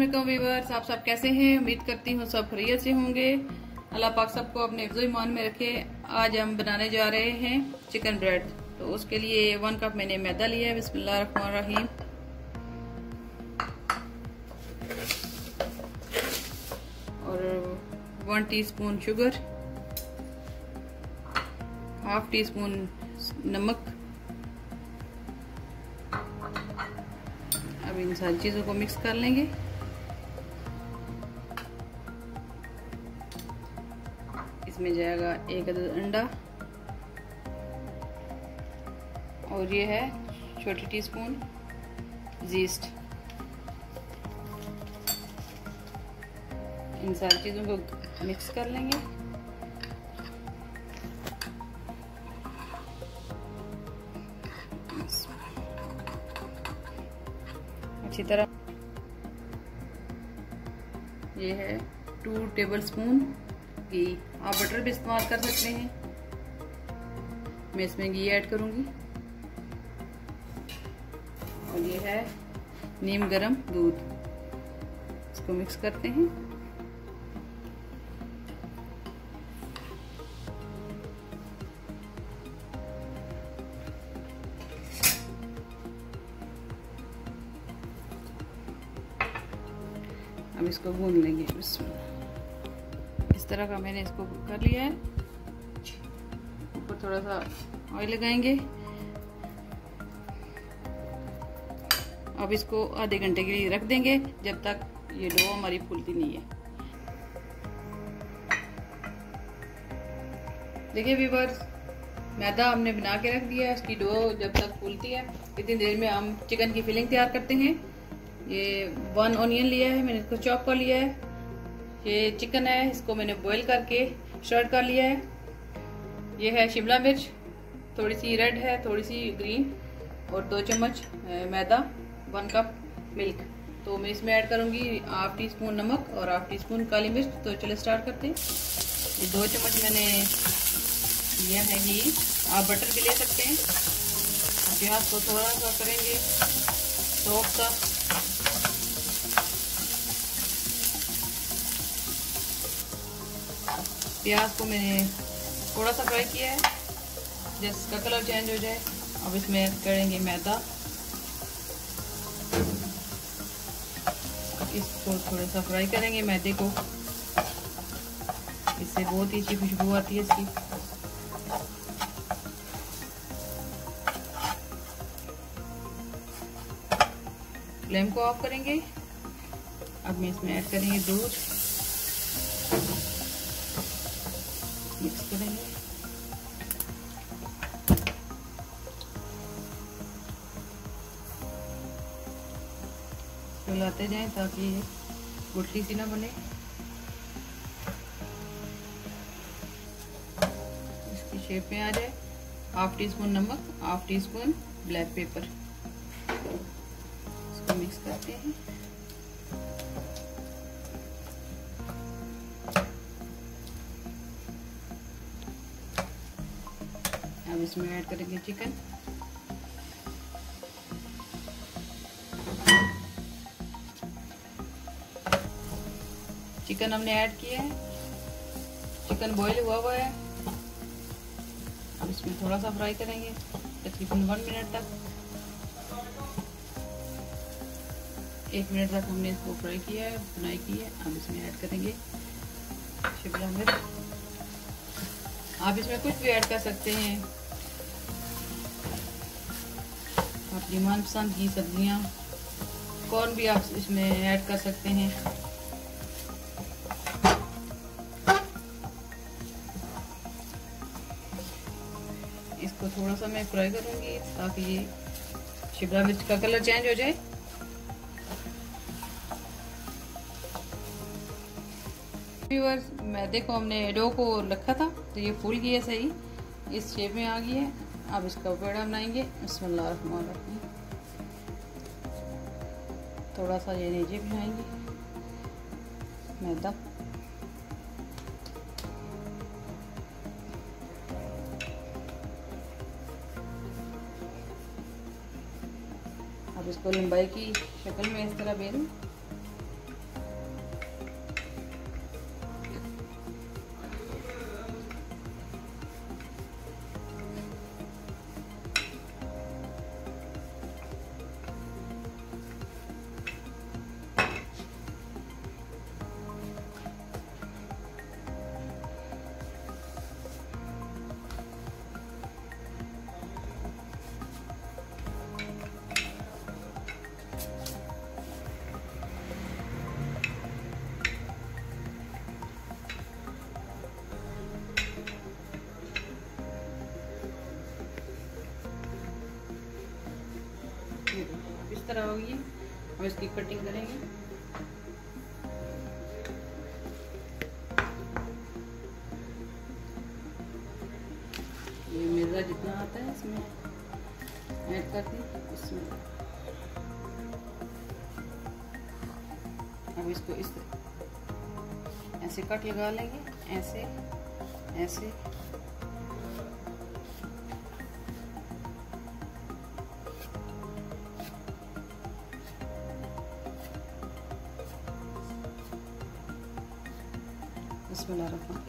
अस्सलामुअलैकुम व्यूअर्स, आप सब कैसे हैं? उम्मीद करती हूँ सब खैरियत से होंगे। अल्लाह पाक सबको अपने हिफ्ज़ो ईमान में रखे। आज हम बनाने जा रहे हैं चिकन ब्रेड, तो उसके लिए 1 कप मैंने मैदा लिया है। बिस्मिल्लाह रहमान रहीम। और 1 टीस्पून शुगर, हाफ टीस्पून नमक। अब इन सारी चीज़ों को मिक्स कर लेंगे। इसमें जाएगा 1 अदद अंडा, और ये है छोटी टीस्पून जीस्ट। इन सारी चीज़ों को मिक्स कर लेंगे। अच्छी तरह ये है 2 टेबलस्पून घी। आप बटर भी इस्तेमाल कर सकते हैं, मैं इसमें घी ऐड करूंगी। और ये है नीम गरम दूध, इसको मिक्स करते हैं। अब इसको भून लेंगे। इस तरह का मैंने इसको कर लिया है। ऊपर थोड़ा सा ऑयल लगाएंगे। अब इसको आधे घंटे के लिए रख देंगे, जब तक ये डो हमारी फूलती नहीं है। देखिए व्यूअर्स, मैदा हमने बना के रख दिया है। इसकी डो जब तक फूलती है, इतनी देर में हम चिकन की फिलिंग तैयार करते हैं। ये 1 ऑनियन लिया है, मैंने इसको चॉप कर लिया है। ये चिकन है, इसको मैंने बॉईल करके श्रेड कर लिया है। ये है शिमला मिर्च, थोड़ी सी रेड है, थोड़ी सी ग्रीन, और 2 चम्मच मैदा, 1 कप मिल्क। तो मैं इसमें ऐड करूँगी 1/2 टीस्पून नमक और 1/2 टीस्पून काली मिर्च। तो चलो स्टार्ट करते हैं। ये 2 चम्मच मैंने लिया है घी। आप बटर भी ले सकते हैं। प्याज को थोड़ा सा करेंगे सॉफ्ट सा। प्याज को मैंने थोड़ा सा फ्राई किया है, जिसका कलर चेंज हो जाए। अब इसमें ऐड करेंगे मैदा। इसको थोड़ा सा फ्राई करेंगे मैदे को, इससे बहुत ही अच्छी खुशबू आती है इसकी। फ्लेम को ऑफ करेंगे। अब मैं इसमें ऐड करेंगे दूध, मिक्स करेंगे। मिलाते जाएं ताकि ये गुठली सी ना बने। इसकी शेप में आ जाए। 1/2 टीस्पून नमक, 1/2 टीस्पून ब्लैक पेपर, इसको मिक्स करते हैं। अब इसमें ऐड करेंगे चिकन। चिकन हमने ऐड किया है। चिकन बॉईल हुआ है। अब इसमें थोड़ा सा फ्राई करेंगे तकरीबन 1 मिनट तक। 1 मिनट तक हमने इसको फ्राई किया है, बुनाई की है। अब इसमें ऐड करेंगे शिमला मिर्च। आप इसमें कुछ भी ऐड कर सकते हैं, अपनी मनपसंद की सब्जियां, कॉर्न भी आप इसमें ऐड कर सकते हैं। इसको थोड़ा सा मैं फ्राई करूंगी ताकि ये शिमला मिर्च का कलर चेंज हो जाए। व्यूअर्स, मैदे को हमने डो को रखा था, तो ये फूल गया सही, इस शेप में आ गई है। अब इसका पेड़ा बनाएंगे। बिस्मिल्लाह रहमान रहीम। थोड़ा सा ये नीचे बनाएंगे मैदा। अब इसको लंबाई की शक्ल में इस तरह बेलें। इस तरह होगी। हम इसकी कटिंग करेंगे। ये मेरा जितना आता है इसमें ऐड कर दी। इसमें अब इसको इस तरह ऐसे कट लगा लेंगे, ऐसे ऐसे।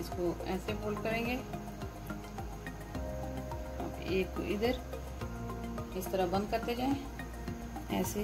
इसको ऐसे फोल्ड करेंगे। अब एक को इधर इस तरह बंद करते जाएं, ऐसे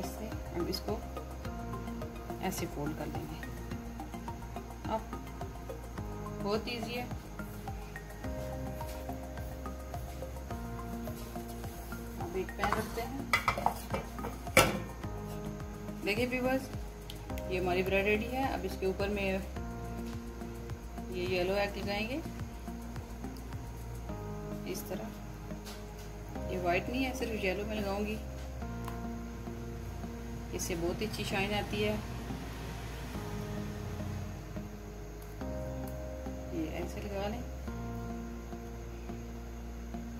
ऐसे। अब इसको ऐसे फोल्ड कर देंगे। अब बहुत ईजी है। अब एक पैन रखते हैं। देखिए व्यूअर्स, ये हमारी ब्रेड रेडी है। अब इसके ऊपर में ये येलो एग लगाएंगे इस तरह। ये वाइट नहीं है, सिर्फ येलो में लगाऊंगी। इससे बहुत ही अच्छी शाइन आती है। ये ऐसे लगा लें,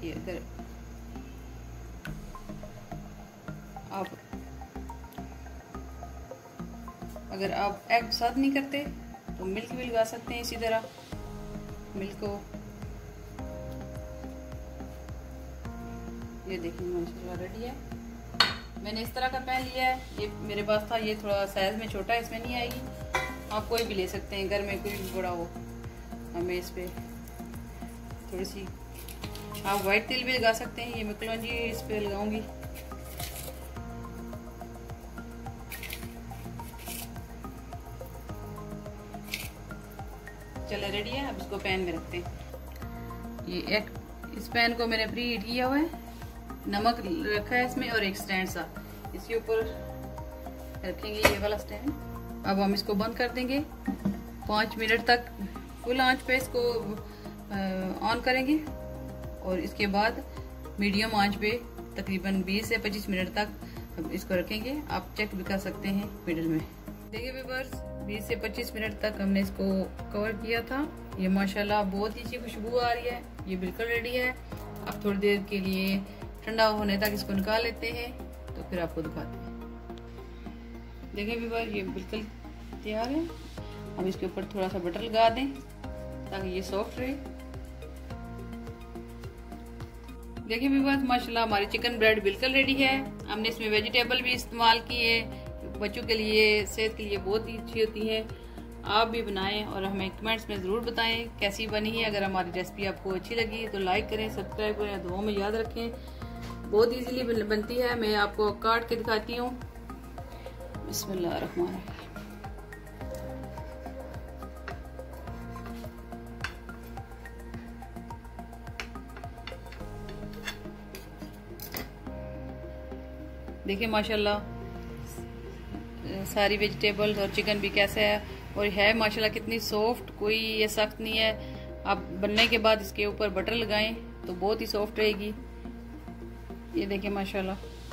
ये इधर। अब अगर आप एग साथ नहीं करते तो मिल्क भी लगा सकते हैं। इसी तरह मिल्क को, ये देखिए माशाल्लाह रेडी है। मैंने इस तरह का पैन लिया है, ये मेरे पास था। ये थोड़ा साइज में छोटा है, इसमें नहीं आएगी। आप कोई भी ले सकते हैं, घर में कोई भी बड़ा हो। हमें इस पर थोड़ी सी आप वाइट तिल भी लगा सकते हैं। ये मैं कलौंजी इस पर लगाऊंगी। चले रेडी है। अब इसको पैन में रखते हैं। ये एक इस पैन को मैंने प्री हीट किया हुआ है, नमक रखा है इसमें और एक स्टैंड सा इसके ऊपर रखेंगे, ये वाला स्टैंड। अब हम इसको बंद कर देंगे। 5 मिनट तक फुल आंच पे इसको ऑन करेंगे और इसके बाद मीडियम आंच पे तकरीबन 20 से 25 मिनट तक इसको रखेंगे। आप चेक भी कर सकते हैं मिडल में। देखिए व्यूअर्स, 20 से 25 मिनट तक हमने इसको कवर किया था। ये माशाल्लाह बहुत ही अच्छी खुशबू आ रही है। ये बिल्कुल रेडी है। अब थोड़ी देर के लिए ठंडा होने तक इसको निकाल लेते हैं, तो फिर आपको दिखाते हैं। देखिए व्यूअर्स, ये बिल्कुल तैयार है। अब इसके ऊपर थोड़ा सा बटर लगा दें ताकि ये सॉफ्ट रहे। देखिए व्यूअर्स, माशाल्लाह हमारी चिकन ब्रेड बिल्कुल रेडी है। हमने इसमें वेजिटेबल भी इस्तेमाल किए, बच्चों के लिए सेहत के लिए बहुत ही अच्छी होती है। आप भी बनाएं और हमें कमेंट्स में ज़रूर बताएं कैसी बनी है। अगर हमारी रेसिपी आपको अच्छी लगी तो लाइक करें, सब्सक्राइब करें, दुआओं में याद रखें। बहुत इजीली बनती है। मैं आपको काट के दिखाती हूँ। बिस्मिल्लाह रहमान रहीम। देखिए माशाल्लाह सारी वेजिटेबल्स और चिकन भी कैसे है, और है माशाल्लाह कितनी सॉफ्ट, कोई ये सख्त नहीं है। आप बनने के बाद इसके ऊपर बटर लगाएं तो बहुत ही सॉफ्ट रहेगी। ये देखें माशाल्लाह।